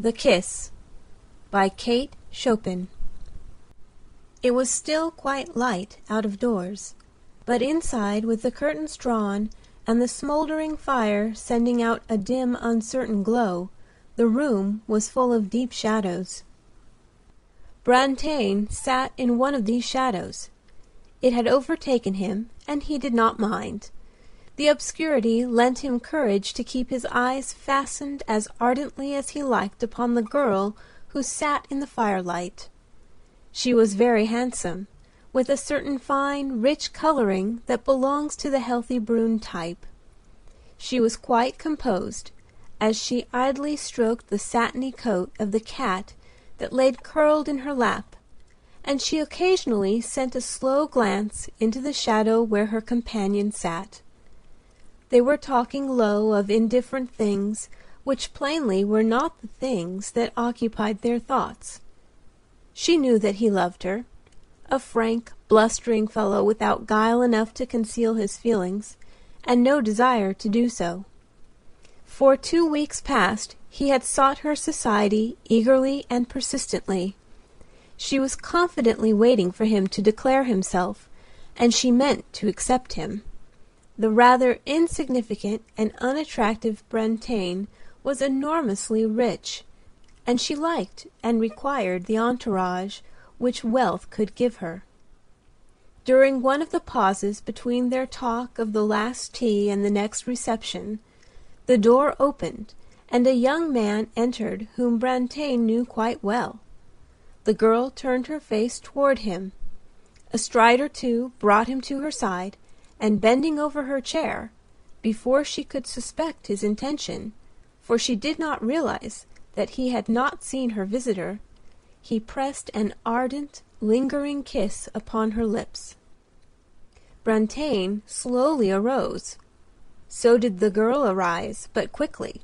The Kiss by Kate Chopin. It was still quite light out of doors, but inside, with the curtains drawn and the smoldering fire sending out a dim, uncertain glow, the room was full of deep shadows. Brantain sat in one of these shadows. It had overtaken him, and he did not mind. The obscurity lent him courage to keep his eyes fastened as ardently as he liked upon the girl who sat in the firelight. She was very handsome, with a certain fine, rich coloring that belongs to the healthy brune type. She was quite composed, as she idly stroked the satiny coat of the cat that lay curled in her lap, and she occasionally sent a slow glance into the shadow where her companion sat. They were talking low of indifferent things, which plainly were not the things that occupied their thoughts. She knew that he loved her, a frank, blustering fellow without guile enough to conceal his feelings, and no desire to do so. For 2 weeks past he had sought her society eagerly and persistently. She was confidently waiting for him to declare himself, and she meant to accept him. The rather insignificant and unattractive Brantain was enormously rich, and she liked and required the entourage which wealth could give her. During one of the pauses between their talk of the last tea and the next reception, the door opened, and a young man entered whom Brantain knew quite well. The girl turned her face toward him. A stride or two brought him to her side, and bending over her chair, before she could suspect his intention, for she did not realize that he had not seen her visitor, he pressed an ardent, lingering kiss upon her lips. Brantain slowly arose. So did the girl arise, but quickly,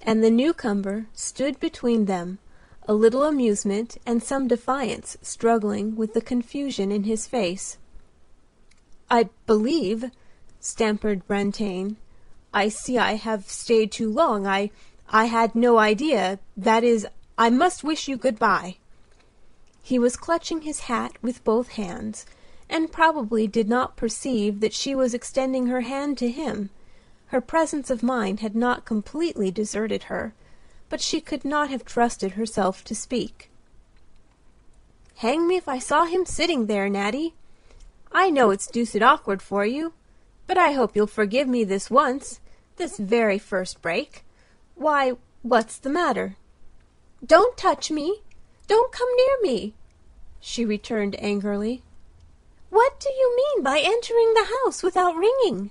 and the newcomer stood between them, a little amusement and some defiance struggling with the confusion in his face. "I believe," stammered Brantain, "I see I have stayed too long. I had no idea, that is, I must wish you good-bye." He was clutching his hat with both hands, and probably did not perceive that she was extending her hand to him. Her presence of mind had not completely deserted her, but she could not have trusted herself to speak. "Hang me if I saw him sitting there, Natty. I know it's deuced awkward for you, but I hope you'll forgive me this once, this very first break. Why, what's the matter?" "Don't touch me! Don't come near me!" she returned angrily. "What do you mean by entering the house without ringing?"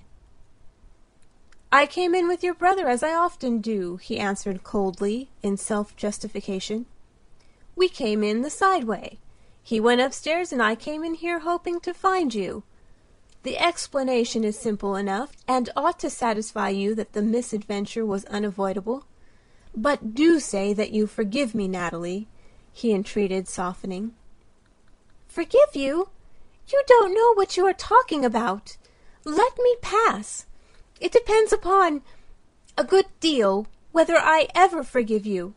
"I came in with your brother, as I often do," he answered coldly, in self-justification. "We came in the side way. He went upstairs, and I came in here hoping to find you. The explanation is simple enough, and ought to satisfy you that the misadventure was unavoidable. But do say that you forgive me, Natalie," he entreated, softening. "Forgive you? You don't know what you are talking about. Let me pass. It depends upon a good deal whether I ever forgive you."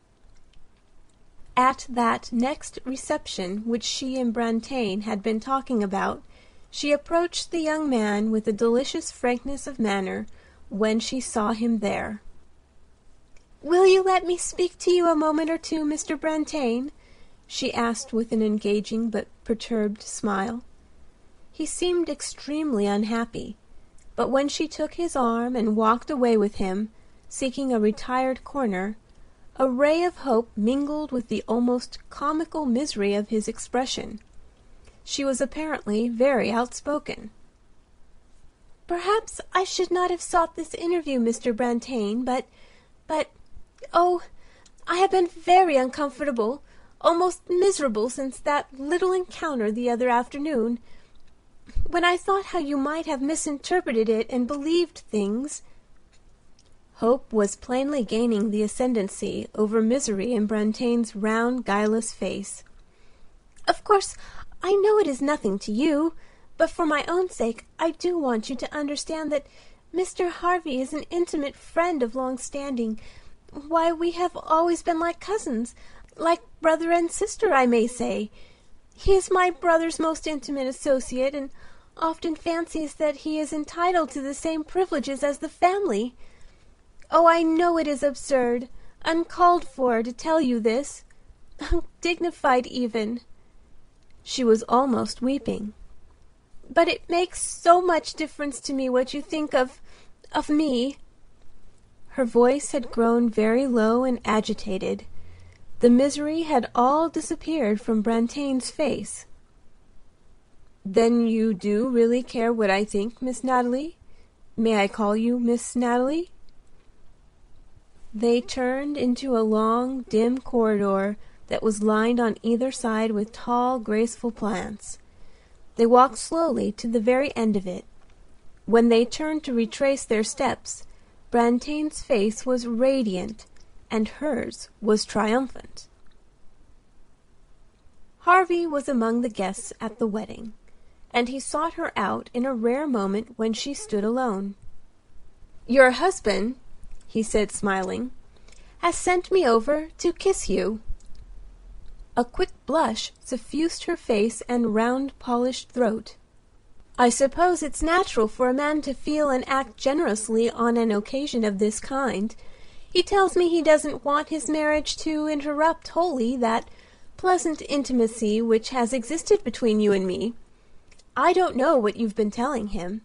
At that next reception which she and Brantain had been talking about, she approached the young man with a delicious frankness of manner when she saw him there. "Will you let me speak to you a moment or two, Mr. Brantain?" she asked with an engaging but perturbed smile. He seemed extremely unhappy, but when she took his arm and walked away with him, seeking a retired corner, a ray of hope mingled with the almost comical misery of his expression. She was apparently very outspoken. "Perhaps I should not have sought this interview, Mr. Brantain, but oh, I have been very uncomfortable, almost miserable since that little encounter the other afternoon. When I thought how you might have misinterpreted it and believed things—" Hope was plainly gaining the ascendancy over misery in Brantain's round, guileless face. "Of course, I know it is nothing to you, but for my own sake I do want you to understand that Mr. Harvey is an intimate friend of long standing, Why, we have always been like cousins, like brother and sister, I may say. He is my brother's most intimate associate, and often fancies that he is entitled to the same privileges as the family. Oh, I know it is absurd, uncalled for, to tell you this, undignified even." She was almost weeping. "But it makes so much difference to me what you think of me." Her voice had grown very low and agitated. The misery had all disappeared from Brantain's face. "Then you do really care what I think, Miss Natalie? May I call you Miss Natalie?" They turned into a long, dim corridor that was lined on either side with tall, graceful plants. They walked slowly to the very end of it. When they turned to retrace their steps, Brantain's face was radiant, and hers was triumphant. Harvey was among the guests at the wedding, and he sought her out in a rare moment when she stood alone. "Your husband," he said, smiling, "has sent me over to kiss you." A quick blush suffused her face and round, polished throat. "I suppose it's natural for a man to feel and act generously on an occasion of this kind. He tells me he doesn't want his marriage to interrupt wholly that pleasant intimacy which has existed between you and me. I don't know what you've been telling him,"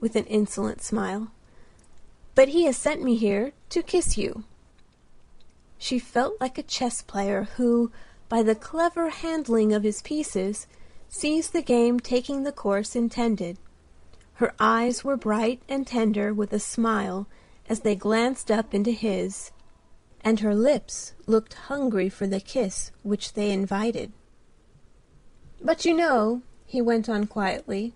with an insolent smile, "but he has sent me here to kiss you." She felt like a chess player who, by the clever handling of his pieces, sees the game taking the course intended. Her eyes were bright and tender with a smile as they glanced up into his, and her lips looked hungry for the kiss which they invited. "But you know," he went on quietly,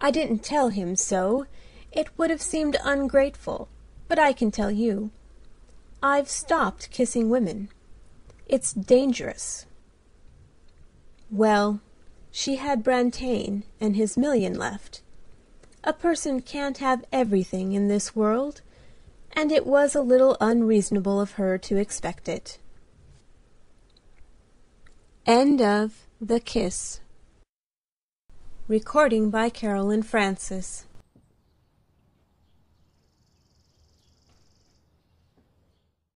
"I didn't tell him so. It would have seemed ungrateful, but I can tell you. I've stopped kissing women. It's dangerous." Well, she had Brantain and his million left. A person can't have everything in this world, and it was a little unreasonable of her to expect it. End of The Kiss. Recording by Carolyn Francis.